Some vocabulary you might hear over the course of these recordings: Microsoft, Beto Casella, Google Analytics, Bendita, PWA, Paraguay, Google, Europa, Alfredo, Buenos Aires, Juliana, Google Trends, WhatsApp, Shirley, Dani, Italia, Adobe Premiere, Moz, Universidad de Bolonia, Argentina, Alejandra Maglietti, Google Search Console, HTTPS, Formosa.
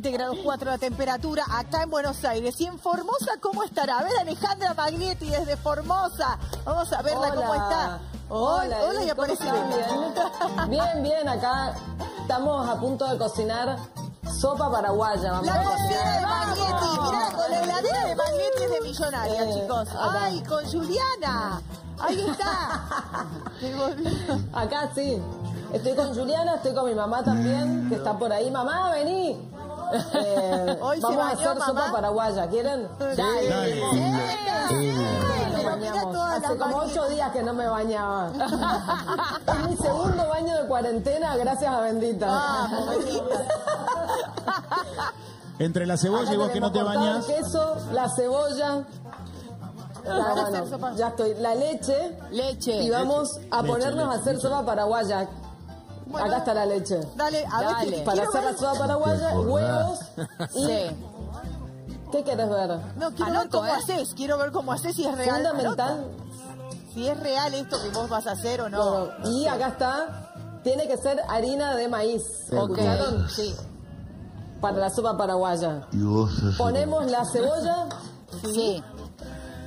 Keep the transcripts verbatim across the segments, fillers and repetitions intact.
de grados cuatro la temperatura acá en Buenos Aires. Y en Formosa, ¿cómo estará? A ver, Alejandra Maglietti desde Formosa. Vamos a verla. Hola. ¿Cómo está? Hola, hola, hola, y aparece bien. Bien, bien, acá estamos a punto de cocinar sopa paraguaya. Vamos la a cocina de Maglietti. Mirá, con la heladera de Maglietti es de millonaria, eh, chicos. Acá. Ay, con Juliana. Ahí está. Acá sí. Estoy con Juliana, estoy con mi mamá también, que está por ahí. Mamá, vení. Eh, Hoy vamos a hacer mamá. sopa paraguaya, ¿quieren? Sí. Dale. Sí. Sí. Hace como ocho días que no me bañaba. Es mi segundo baño de cuarentena, gracias a Bendita. Ah, entre la cebolla acá y vos que no te bañas. El queso, la cebolla. Ah, bueno, ya estoy. La leche. Leche. Y vamos leche. a ponernos leche, a hacer leche. sopa paraguaya. Bueno, acá está la leche. Dale, a dale. Ver, para hacer ver... la sopa paraguaya, huevos y... Sí. ¿Qué quieres ver? No, quiero Anoto, ver cómo eh. haces, quiero ver cómo haces, si es real. Fundamental. Anota. Si es real esto que vos vas a hacer o no. Bueno, y sí. acá está, tiene que ser harina de maíz. Sí. Okay. Sí. Para la sopa paraguaya. ¿Y vos ponemos la cebolla? Sí. sí.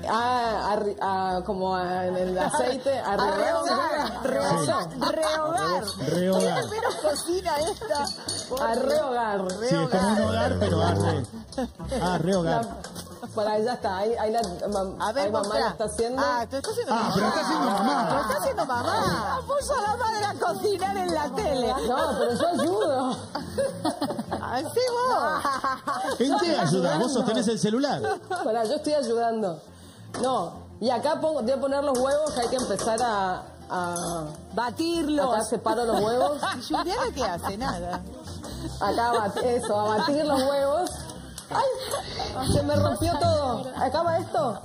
Ah, a, a, como a, en el aceite, a rehogar. Rehogar. Rehogar. Rehogar. ¿Qué menos cocina esta? A rehogar. Re sí, es como un hogar, pero arde. Ah, rehogar. Por ahí ya está. Ahí, ahí la a ver, ahí mamá la está haciendo. Ah, te está haciendo mamá. Ah, pero está haciendo mamá. Pero está haciendo mamá. Apoyo a la madre a cocinar en la tele. No, pero yo ayudo. Así vos. ¿En qué ayudas? Vos sostenés el celular. Pará, yo estoy ayudando. No, y acá pongo, voy a poner los huevos, que hay que empezar a, a batirlos. Acá separo los huevos. ¿Y Juliana qué hace? Nada. Acá, eso, a batir los huevos. ¡Ay! Se me rompió todo. ¿Acaba esto?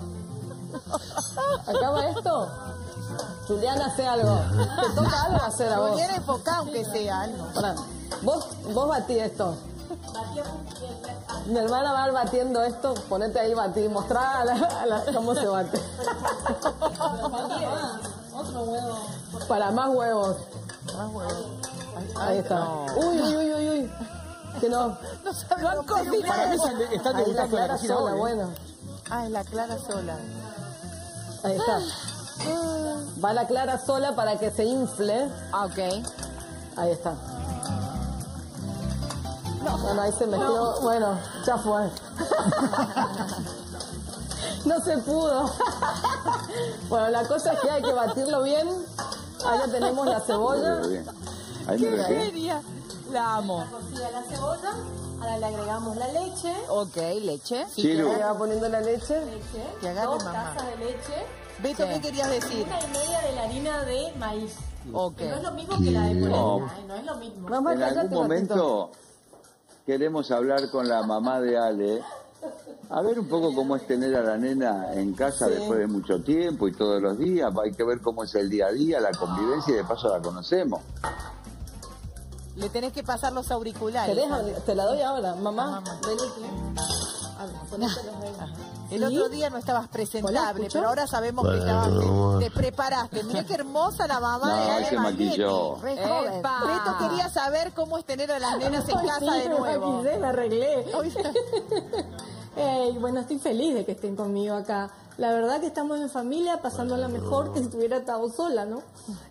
¿Acaba esto? Juliana, hace algo. Te toca algo hacer a vos. Juliana, enfocá aunque sea algo. Vos, vos batí esto. Mi hermana va batiendo esto, ponete ahí, batir, mostrá a la, a la, cómo se bate. Otro huevo. Para más huevos. Más huevos. Ahí está. Uy, uy, uy, uy, uy. Que no. No sabe lo que para mí está degustando la clara sola, bueno. Ah, es la clara sola. Ahí está. Va la clara sola para que se infle. Ah, ok. Ahí está. Bueno, ahí se mezcló. No. Bueno, ya fue. No se pudo. Bueno, la cosa es que hay que batirlo bien. Ahí ya tenemos la cebolla. Bien. Ahí ¡Qué genia! La amo. La cocida la cebolla. Ahora le agregamos la leche. Ok, leche. Sí, sí, no. Ahí va poniendo la leche. Leche. Que Dos mamá. tazas de leche. Beto, ¿qué, ¿qué querías decir? Una y media de la harina de maíz. Okay. Que no es lo mismo que la de polenta. No. no es lo mismo. Mamá, en algún momento... Queremos hablar con la mamá de Ale, a ver un poco cómo es tener a la nena en casa sí. después de mucho tiempo y todos los días. Hay que ver cómo es el día a día, la convivencia, y de paso la conocemos. Le tenés que pasar los auriculares. ¿Querés? Te la doy ahora, mamá. mamá. El otro día no estabas presentable, pero ahora sabemos que estabas, te, te preparaste. Mirá qué hermosa la mamá no, de Ale se maquilló. Beto quería saber cómo es tener a las nenas en casa sí, de nuevo. Me maquillé, me arreglé. eh, bueno, estoy feliz de que estén conmigo acá. La verdad que estamos en familia pasándola mejor que si estuviera estado sola, ¿no?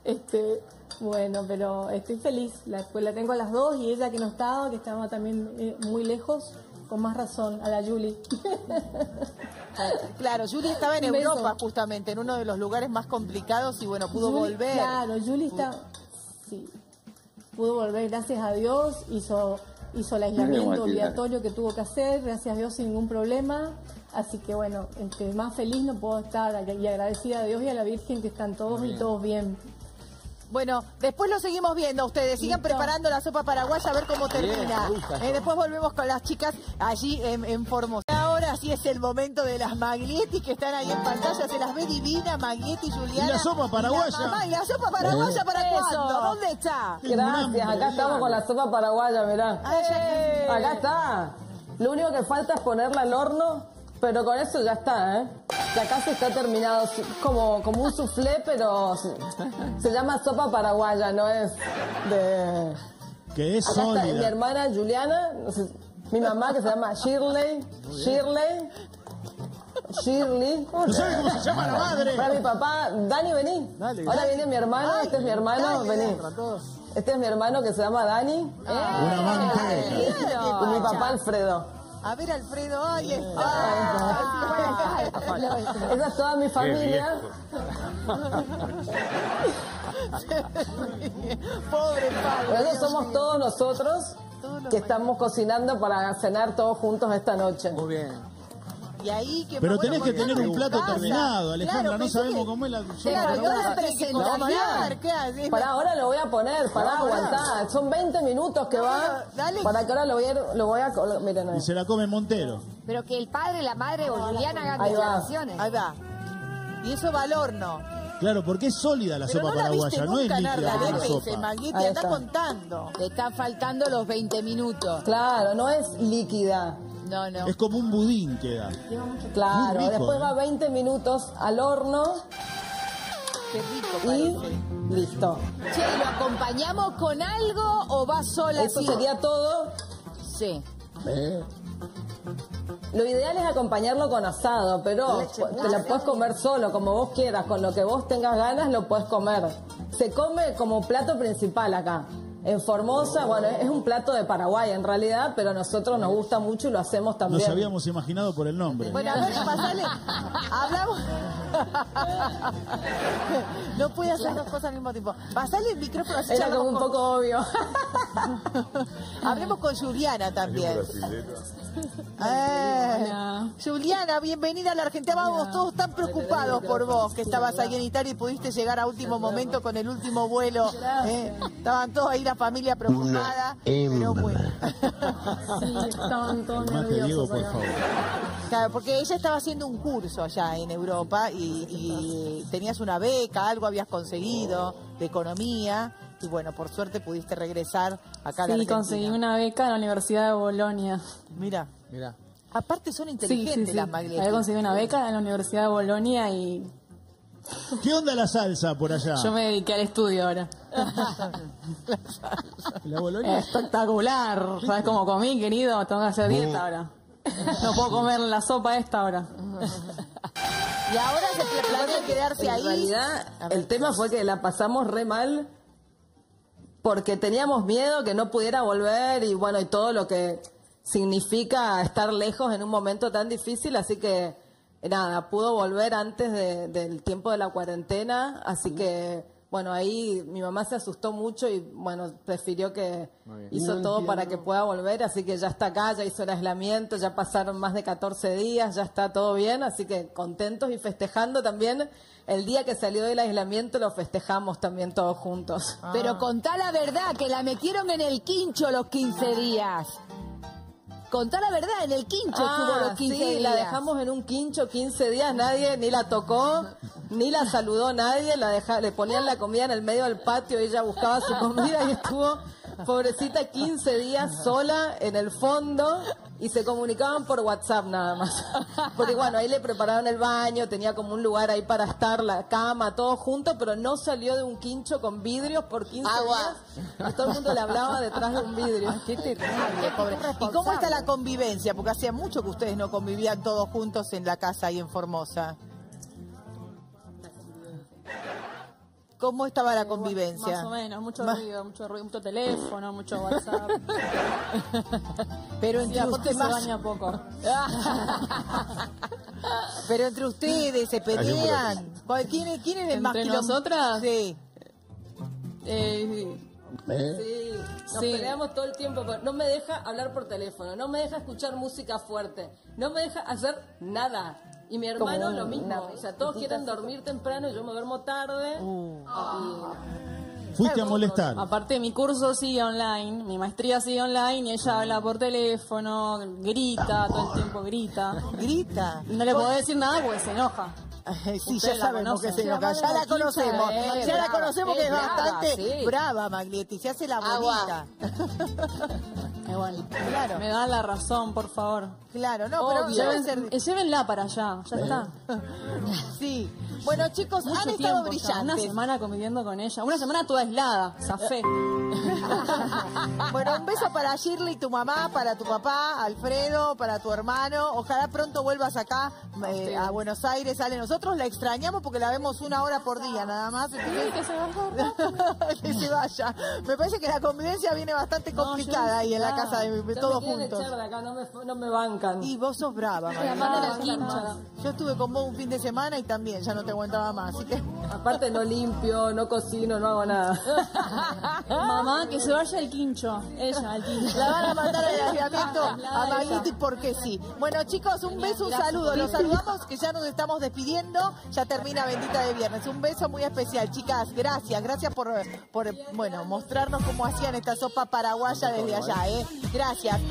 Este, bueno, pero estoy feliz. La, pues la tengo a las dos y ella que no estaba, que estaba también eh, muy lejos. Con más razón, a la Julie. Claro, Julie estaba en Europa justamente, en uno de los lugares más complicados y bueno, pudo Julie, volver. Claro, Julie está... Sí, pudo volver, gracias a Dios, hizo, hizo el aislamiento obligatorio que tuvo que hacer, gracias a Dios sin ningún problema. Así que bueno, este, más feliz no puedo estar y agradecida a Dios y a la Virgen que están todos y todos bien. Bueno, después lo seguimos viendo ustedes. Sigan Listo. preparando la sopa paraguaya a ver cómo termina. Bien, eh, después volvemos con las chicas allí en, en Formosa. Ahora sí es el momento de las Maglietti que están ahí en pantalla. Se las ve divina, Maglietti, Juliana. Y la sopa paraguaya. Y la, mamá, y la sopa paraguaya, ¿para cuándo? ¿Dónde está? Gracias, acá estamos con la sopa paraguaya, mirá. Ay, acá está. Lo único que falta es ponerla al horno, pero con eso ya está, ¿eh? Ya casi está terminado, como, como un soufflé, pero se llama sopa paraguaya, no es de... Que es sólida. Mi hermana Juliana, no sé, Mi mamá, que se llama Shirley. Shirley. Shirley. ¿No sabes cómo se llama la madre? Para mi papá, Dani, vení. Dale, ahora dale. Viene mi hermano, Dale, este es mi hermano, dale, vení. Para todos. Este es mi hermano que se llama Dani. Ah, una manteca. Y mi papá Alfredo. A ver, Alfredo, ahí está. Ah, ah, esa es toda mi familia. Pobre padre. Pero eso somos todos nosotros que estamos cocinando para cenar todos juntos esta noche. Muy bien. Y ahí, que pero tenés que tener un plato terminado, Alejandra, claro, no sabemos que... cómo es la... Claro, yo la presentación. Para ahora lo voy a poner, para aguantar. Son veinte minutos que va, dale, para que ahora lo voy a... Lo voy a lo, miren, y se la come Montero. Pero que el padre, la madre o Juliana hagan declaraciones. Ahí va. Y eso va al horno. Claro, porque es sólida la pero sopa no la paraguaya, no es líquida como una sopa. Maglietti está contando. Te están faltando los veinte minutos. Claro, no es líquida. No, no. Es como un budín que da. Claro, rico, después ¿eh? va veinte minutos al horno. Qué rico, y parece. Listo. Che, ¿lo acompañamos con algo o va sola? Eso así sería todo. Sí. ¿Eh? Lo ideal es acompañarlo con asado, pero te lo puedes comer solo, como vos quieras, con lo que vos tengas ganas lo puedes comer. Se come como plato principal acá. En Formosa, oh, bueno, es un plato de Paraguay en realidad, pero a nosotros nos gusta mucho y lo hacemos también. Nos habíamos imaginado por el nombre. Bueno, a ver, pasale. Hablamos. No puede hacer dos cosas al mismo tiempo. Pasale el micrófono. Así era como un poco con... obvio. Hablemos con Juliana también. Eh, Juliana, bienvenida a la Argentina. Vamos, todos tan preocupados por vos, que estabas ahí en Italia y pudiste llegar a último momento con el último vuelo. Eh, estaban todos ahí, la familia preocupada. Pero bueno. Sí, estaban todos nerviosos. Claro, porque ella estaba haciendo un curso allá en Europa y, y tenías una beca, algo habías conseguido de economía. Y bueno, por suerte pudiste regresar acá a la Argentina. Sí, conseguí una beca en la Universidad de Bolonia. Mira, mira. Aparte son inteligentes, sí, sí, sí, las Maglietti. Había conseguido una beca en la Universidad de Bolonia y... ¿Qué onda la salsa por allá? Yo me dediqué al estudio ahora. La salsa. ¿La Bolonia? Espectacular. ¿Sabes cómo comí, querido? Tengo que hacer dieta ahora. No puedo comer la sopa esta ahora. Y ahora se planea quedarse ahí. En realidad, el tema fue que la pasamos re mal, porque teníamos miedo que no pudiera volver y bueno, y todo lo que significa estar lejos en un momento tan difícil, así que nada, pudo volver antes de, del tiempo de la cuarentena, así que bueno, ahí mi mamá se asustó mucho y bueno, prefirió que hizo no todo entiendo. para que pueda volver, así que ya está acá, ya hizo el aislamiento, ya pasaron más de catorce días, ya está todo bien, así que contentos y festejando también. El día que salió del aislamiento lo festejamos también todos juntos. Ah. Pero contá la verdad, que la metieron en el quincho los quince días. Contá la verdad, en el quincho estuvo ah, los quince sí, días. La dejamos en un quincho quince días, nadie ni la tocó, ni la saludó nadie, la deja, le ponían la comida en el medio del patio, ella buscaba su comida y estuvo, pobrecita, quince días sola en el fondo. Y se comunicaban por WhatsApp nada más. Porque bueno, ahí le prepararon el baño, tenía como un lugar ahí para estar, la cama, todo junto, pero no salió de un quincho con vidrios por quince días. Y todo el mundo le hablaba detrás de un vidrio. Qué terrible, pobre. ¿Y cómo está la convivencia? Porque hacía mucho que ustedes no convivían todos juntos en la casa ahí en Formosa. ¿Cómo estaba la convivencia? Eh, más o menos, mucho más... ruido, mucho ruido, mucho teléfono, mucho WhatsApp. Pero entre sí, ustedes más... se baña poco. Pero entre ustedes se pelean. ¿Quién es, quién es el más que nosotras? Sí. Eh, sí. Nos sí. peleamos todo el tiempo. No me deja hablar por teléfono, no me deja escuchar música fuerte, no me deja hacer nada. Y mi hermano lo mismo, no, o sea, todos quieren dormir temprano y yo me duermo tarde. Uh. Y... Fuiste a molestar. Aparte, mi curso sigue online, mi maestría sigue online y ella habla por teléfono, grita, amor, todo el tiempo grita. ¿Grita? No le puedo decir nada porque se enoja. Sí, ya sabemos que se enoja, ya la conocemos, ya la conocemos que es bastante brava, Maglietti, se hace la bonita. Igual, claro. Me da la razón, por favor. Claro, no, pero lleven, llévenla para allá, ya está. Sí. Bueno, chicos, han estado brillantes. Una semana conviviendo con ella, una semana toda aislada, zafé. Bueno, un beso para Shirley, tu mamá, para tu papá, Alfredo, para tu hermano. Ojalá pronto vuelvas acá eh, a Buenos Aires. Ale, nosotros la extrañamos porque la vemos una hora por día nada más. Entonces... que se vaya. Que se vaya. Me parece que la convivencia viene bastante complicada no, ahí en la casa de mi, todos juntos. De acá, no, me, no me bancan. Y vos sos brava. María. No, no, no. Yo estuve con vos un fin de semana y también ya no te aguantaba más. Así que... Aparte no limpio, no cocino, no hago nada. Mamá, que se vaya el quincho. Ella, el quincho. La van a mandar al aislamiento a Maglietti porque sí. Bueno, chicos, un beso, un saludo. Los saludamos, que ya nos estamos despidiendo. Ya termina Bendita de viernes. Un beso muy especial, chicas. Gracias, gracias por, por bueno, mostrarnos cómo hacían esta sopa paraguaya desde allá, ¿eh? Gracias.